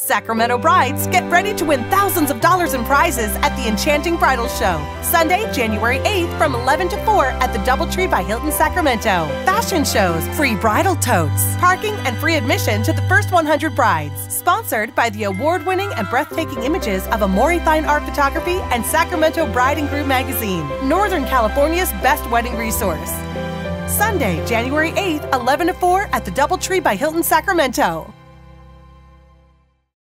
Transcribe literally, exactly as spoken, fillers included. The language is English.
Sacramento brides, get ready to win thousands of dollars in prizes at the Enchanting Bridal Show, Sunday, January eighth from eleven to four at the Doubletree by Hilton Sacramento. Fashion shows, free bridal totes, parking and free admission to the first one hundred brides. Sponsored by the award-winning and breathtaking images of Amore Fine Art Photography and Sacramento Bride and Groom Magazine, Northern California's best wedding resource. Sunday, January eighth, eleven to four at the Doubletree by Hilton Sacramento.